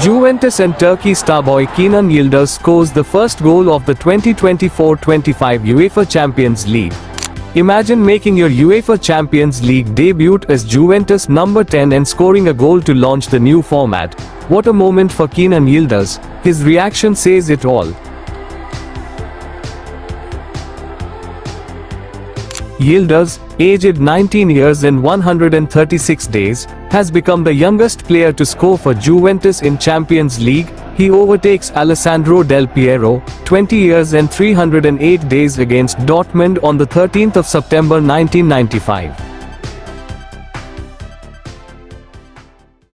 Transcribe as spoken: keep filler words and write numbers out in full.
Juventus and Turkey star boy Kenan Yıldız scores the first goal of the twenty twenty-four twenty-five UEFA Champions League. Imagine making your UEFA Champions League debut as Juventus number ten and scoring a goal to launch the new format. What a moment for Kenan Yıldız. His reaction says it all. Yıldız, aged nineteen years and one hundred thirty-six days, has become the youngest player to score for Juventus in Champions League. He overtakes Alessandro Del Piero, twenty years and three hundred eight days, against Dortmund on the thirteenth of September nineteen ninety-five.